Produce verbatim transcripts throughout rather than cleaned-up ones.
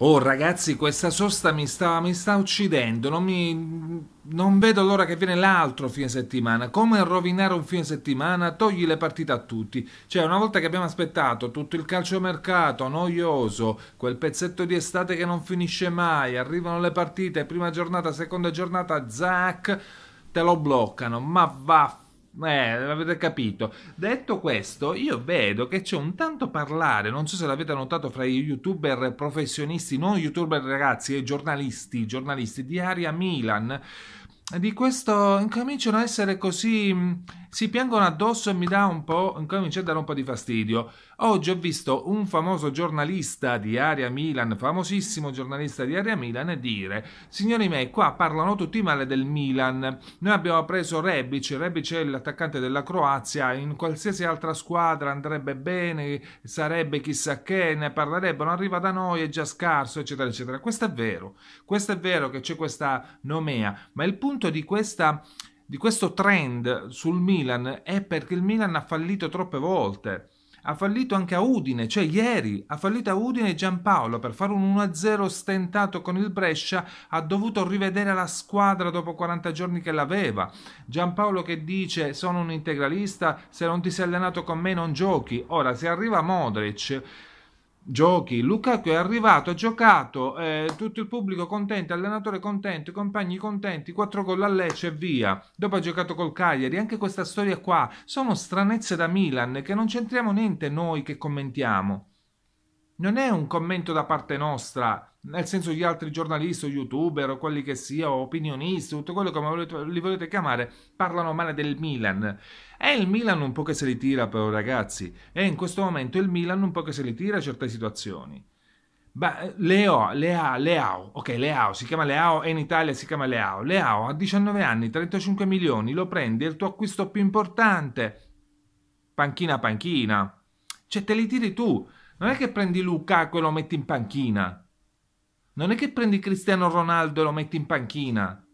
Oh ragazzi, questa sosta mi sta, mi sta uccidendo, non, mi, non vedo l'ora che viene l'altro fine settimana. Come rovinare un fine settimana? Togli le partite a tutti. Cioè, una volta che abbiamo aspettato tutto il calciomercato noioso, quel pezzetto di estate che non finisce mai, arrivano le partite, prima giornata, seconda giornata, zac, te lo bloccano, ma vaffanculo. Eh, avete capito. Detto questo, io vedo che c'è un tanto parlare, non so se l'avete notato, fra i youtuber professionisti, non youtuber ragazzi, e giornalisti, giornalisti di area Milan, di questo incominciano a essere così, si piangono addosso e mi dà un po', incomincia a dare un po' di fastidio. Oggi ho visto un famoso giornalista di area Milan, famosissimo giornalista di area Milan, dire: signori miei, qua parlano tutti male del Milan, noi abbiamo preso Rebic, Rebic è l'attaccante della Croazia, in qualsiasi altra squadra andrebbe bene, sarebbe chissà che, ne parlerebbero, arriva da noi, è già scarso, eccetera eccetera. Questo è vero, questo è vero che c'è questa nomea, ma il punto di questa, di questo trend sul Milan è perché il Milan ha fallito troppe volte, ha fallito anche a Udine, cioè ieri ha fallito a Udine. Giampaolo, per fare un uno a zero stentato con il Brescia, ha dovuto rivedere la squadra dopo quaranta giorni che l'aveva. Giampaolo che dice: sono un integralista, se non ti sei allenato con me non giochi. Ora se arriva Modric, giochi. Lukaku è arrivato, ha giocato, eh, tutto il pubblico contento, allenatore contento, i compagni contenti, quattro gol a Lecce e via. Dopo ha giocato col Cagliari, anche questa storia qua. Sono stranezze da Milan che non c'entriamo niente noi che commentiamo. Non è un commento da parte nostra, nel senso gli altri giornalisti o youtuber o quelli che sia, opinionisti, tutto quello che li volete chiamare, parlano male del Milan. È il Milan un po' che se li tira però ragazzi, è in questo momento il Milan un po' che se li tira certe situazioni. Ba Leo, Lea, Leao, ok Leao, si chiama Leao e in Italia si chiama Leao. Leao a diciannove anni, trentacinque milioni, lo prendi, è il tuo acquisto più importante, panchina panchina, cioè te li tiri tu. Non è che prendi Lukaku e lo metti in panchina. Non è che prendi Cristiano Ronaldo e lo metti in panchina.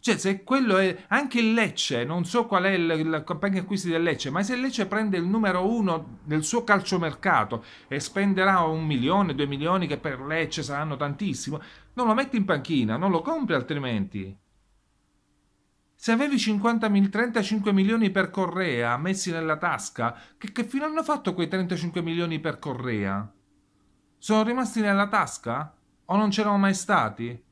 Cioè, se quello è... Anche il Lecce, non so qual è il compagno acquisti del Lecce, ma se il Lecce prende il numero uno del suo calciomercato e spenderà un milione, due milioni, che per Lecce saranno tantissimo, non lo metti in panchina, non lo compri altrimenti. Se avevi trentacinque milioni per Correa messi nella tasca, che, che fine hanno fatto quei trentacinque milioni per Correa? Sono rimasti nella tasca? O non c'erano mai stati?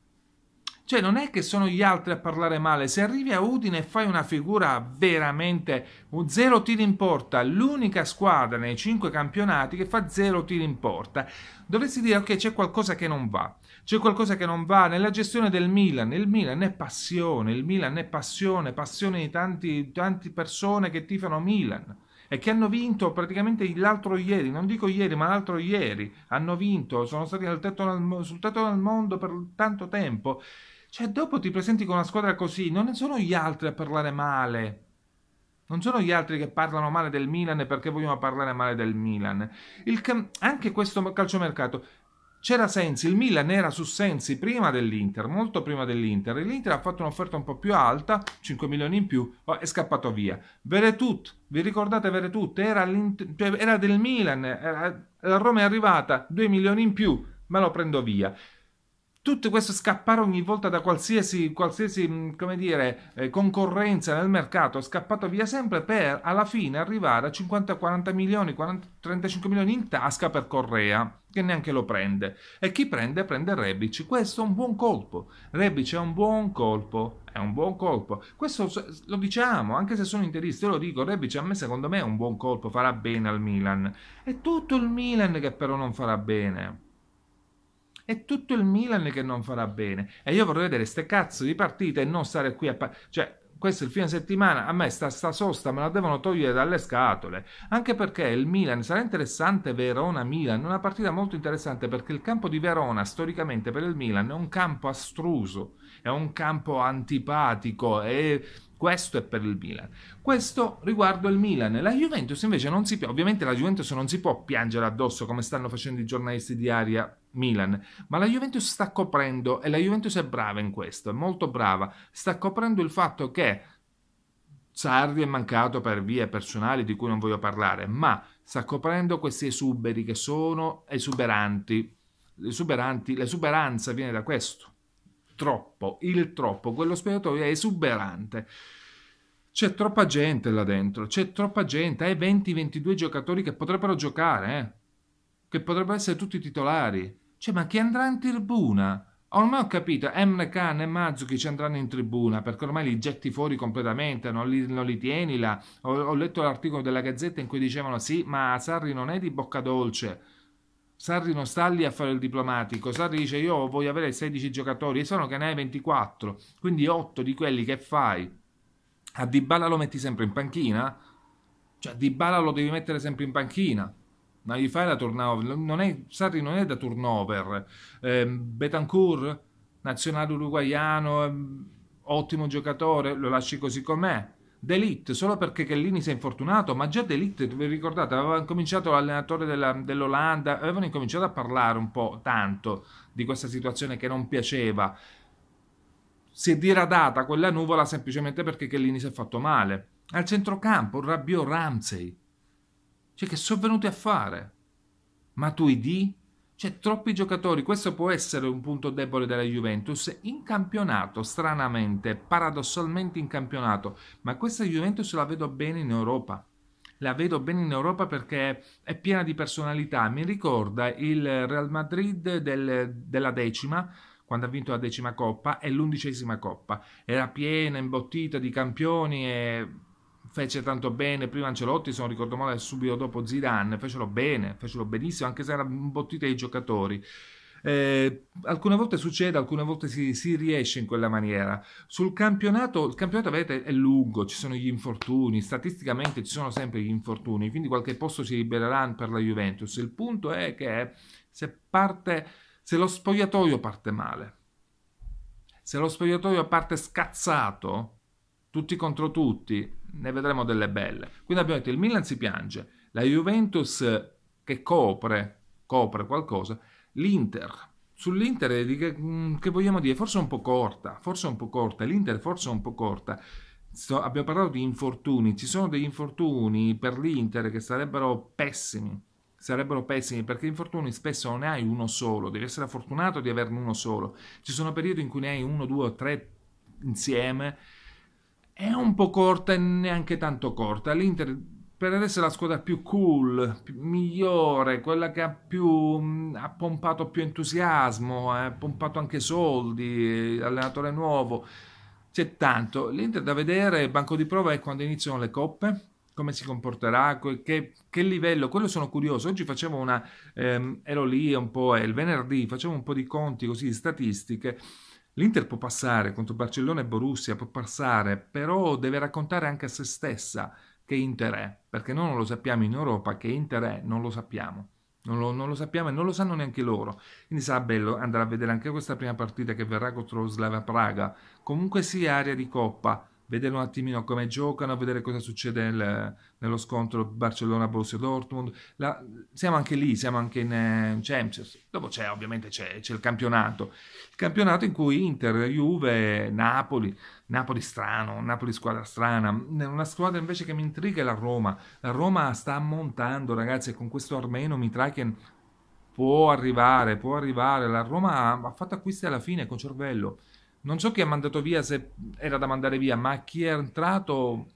Cioè non è che sono gli altri a parlare male, se arrivi a Udine e fai una figura veramente, un zero tiri in porta, l'unica squadra nei cinque campionati che fa zero tiri in porta, dovresti dire ok, c'è qualcosa che non va, c'è qualcosa che non va nella gestione del Milan. Il Milan è passione, il Milan è passione, passione di tanti, tante persone che tifano Milan e che hanno vinto praticamente l'altro ieri, non dico ieri ma l'altro ieri, hanno vinto, sono stati al tetto, sul tetto del mondo per tanto tempo. Cioè dopo ti presenti con una squadra così, non sono gli altri a parlare male. Non sono gli altri che parlano male del Milan perché vogliono parlare male del Milan. Il anche questo calciomercato, c'era Sensi, il Milan era su Sensi prima dell'Inter, molto prima dell'Inter. L'Inter ha fatto un'offerta un po' più alta, cinque milioni in più, è scappato via. Veretout, vi ricordate Veretout? Era, era del Milan, era, la Roma è arrivata, due milioni in più, me lo prendo via. Tutto questo scappare ogni volta da qualsiasi, qualsiasi come dire, eh, concorrenza nel mercato, è scappato via sempre per alla fine arrivare a cinquanta quaranta milioni, quaranta trentacinque milioni in tasca per Correa, che neanche lo prende. E chi prende? Prende Rebic. Questo è un buon colpo. Rebic è un buon colpo. È un buon colpo. Questo lo diciamo, anche se sono interista, io lo dico, Rebic a me secondo me è un buon colpo, farà bene al Milan. È tutto il Milan che però non farà bene. È tutto il Milan che non farà bene. E io vorrei vedere ste cazzo di partite e non stare qui a... Cioè, questo è il fine settimana, a me sta, sta sosta me la devono togliere dalle scatole. Anche perché il Milan, sarà interessante Verona-Milan, una partita molto interessante perché il campo di Verona, storicamente per il Milan, è un campo astruso, è un campo antipatico e... Questo è per il Milan. Questo riguardo il Milan. La Juventus invece non si... Ovviamente la Juventus non si può piangere addosso come stanno facendo i giornalisti di area Milan, ma la Juventus sta coprendo, e la Juventus è brava in questo, è molto brava, sta coprendo il fatto che Sarri è mancato per vie personali di cui non voglio parlare, ma sta coprendo questi esuberi che sono esuberanti. Esuberanti, l'esuberanza viene da questo. Troppo, il troppo, quello spogliatoio è esuberante. C'è troppa gente là dentro, c'è troppa gente, hai venti ventidue giocatori che potrebbero giocare, eh? Che potrebbero essere tutti titolari. Cioè, ma chi andrà in tribuna? Ormai ho capito, Emre Can e Mandzukic ci andranno in tribuna, perché ormai li getti fuori completamente, non li, non li tieni là. Ho, ho letto l'articolo della Gazzetta in cui dicevano sì, ma Sarri non è di bocca dolce, Sarri non sta lì a fare il diplomatico, Sarri dice io voglio avere sedici giocatori, e sono che ne hai ventiquattro, quindi otto di quelli che fai? A Dybala lo metti sempre in panchina? Cioè Dybala lo devi mettere sempre in panchina. Ma gli fai la turnover, non è, Sarri non è da turnover. Eh, Betancourt, nazionale uruguaiano, ehm, ottimo giocatore, lo lasci così com'è. De Ligt, solo perché Chiellini si è infortunato, ma già De Ligt, vi ricordate, aveva incominciato l'allenatore dell'Olanda, avevano incominciato a parlare un po' tanto di questa situazione che non piaceva. Si è diradata quella nuvola semplicemente perché Chiellini si è fatto male. Al centrocampo, Rabiot, Ramsey. Cioè, che sono venuti a fare? Ma tu i di? C'è troppi giocatori. Questo può essere un punto debole della Juventus in campionato, stranamente, paradossalmente in campionato. Ma questa Juventus la vedo bene in Europa. La vedo bene in Europa perché è piena di personalità. Mi ricorda il Real Madrid del, della decima, quando ha vinto la decima coppa e l'undicesima coppa. Era piena, imbottita di campioni e... fece tanto bene, prima Ancelotti, se non ricordo male, subito dopo Zidane, fecero bene, fecero benissimo, anche se erano imbottite i giocatori. Eh, alcune volte succede, alcune volte si, si riesce in quella maniera. Sul campionato, il campionato vedete, è lungo, ci sono gli infortuni, statisticamente ci sono sempre gli infortuni, quindi qualche posto si libererà per la Juventus. Il punto è che se, parte, se lo spogliatoio parte male, se lo spogliatoio parte scazzato, tutti contro tutti, ne vedremo delle belle. Quindi abbiamo detto il Milan si piange, la Juventus che copre, copre qualcosa, l'Inter. Sull'Inter che, che vogliamo dire? Forse un po' corta, forse un po' corta, l'Inter forse un po' corta. So, abbiamo parlato di infortuni, ci sono degli infortuni per l'Inter che sarebbero pessimi, sarebbero pessimi perché infortuni spesso non ne hai uno solo, devi essere fortunato di averne uno solo. Ci sono periodi in cui ne hai uno, due o tre insieme. È un po' corta e neanche tanto corta. L'Inter per adesso è la squadra più cool, più, migliore, quella che ha, più, ha pompato più entusiasmo, ha pompato anche soldi, allenatore nuovo. C'è tanto. L'Inter da vedere, il banco di prova è quando iniziano le coppe, come si comporterà, che, che livello, quello sono curioso. Oggi facevo una, ehm, ero lì un po', eh, il venerdì, facevo un po' di conti così, statistiche. L'Inter può passare contro Barcellona e Borussia, può passare, però deve raccontare anche a se stessa che Inter è, perché noi non lo sappiamo in Europa, che Inter è, non lo sappiamo. Non lo, non lo sappiamo e non lo sanno neanche loro. Quindi sarà bello andare a vedere anche questa prima partita che verrà contro Slavia Praga. Comunque sia area di Coppa, vedere un attimino come giocano, vedere cosa succede nel, nello scontro Barcellona-Borussia Dortmund. La, siamo anche lì, siamo anche in Champions. Dopo c'è ovviamente c'è il campionato. Il campionato in cui Inter, Juve, Napoli, Napoli strano, Napoli squadra strana. Una squadra invece che mi intriga è la Roma. La Roma sta ammontando, ragazzi, e con questo armeno Mitraiken può arrivare, può arrivare. La Roma ha fatto acquisti alla fine con Cervello. Non so chi ha mandato via, se era da mandare via, ma chi è entrato,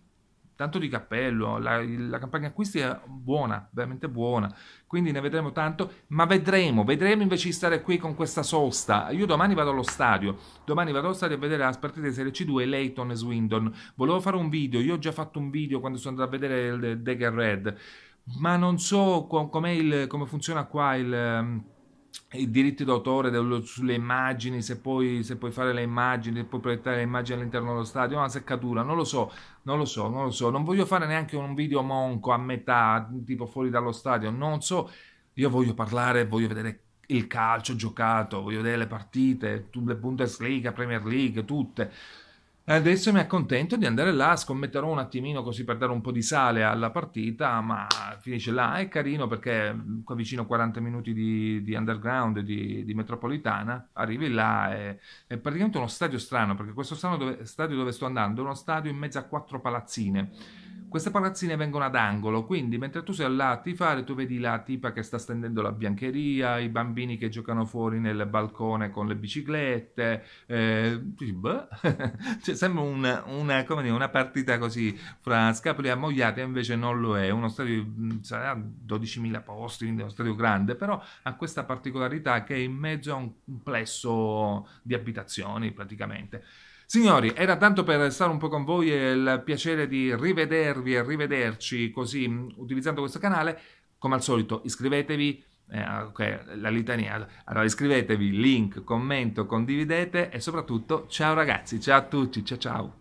tanto di cappello, la, la campagna acquisti è buona, veramente buona, quindi ne vedremo tanto, ma vedremo, vedremo invece di stare qui con questa sosta. Io domani vado allo stadio, domani vado allo stadio a vedere la partita di Serie C due, Leighton e Swindon, volevo fare un video, io ho già fatto un video quando sono andato a vedere il Dagger Red, ma non so com'è il, come funziona qua il... i diritti d'autore sulle immagini, se puoi, se puoi fare le immagini, se puoi proiettare le immagini all'interno dello stadio, è una seccatura, non lo so, non lo so, non lo so, non voglio fare neanche un video monco a metà, tipo fuori dallo stadio, non so, io voglio parlare, voglio vedere il calcio giocato, voglio vedere le partite, le Bundesliga, Premier League, tutte. Adesso mi accontento di andare là, scommetterò un attimino così per dare un po' di sale alla partita, ma finisce là, è carino perché qua vicino quaranta minuti di, di underground, di, di metropolitana, arrivi là, è, è praticamente uno stadio strano, perché questo stadio dove, stadio dove sto andando è uno stadio in mezzo a quattro palazzine, Queste palazzine vengono ad angolo, quindi mentre tu sei là a tifare tu vedi la tipa che sta stendendo la biancheria, i bambini che giocano fuori nel balcone con le biciclette, eh, cioè, sembra un, una, come dire, una partita così fra scapoli ammogliati, invece non lo è. Uno stadio sarà dodicimila posti, quindi è uno stadio grande, però ha questa particolarità che è in mezzo a un complesso di abitazioni praticamente. Signori, era tanto per stare un po' con voi e il piacere di rivedervi e rivederci così utilizzando questo canale. Come al solito iscrivetevi, eh, okay, la litania, allora iscrivetevi, link, commento, condividete e soprattutto ciao ragazzi, ciao a tutti, ciao ciao!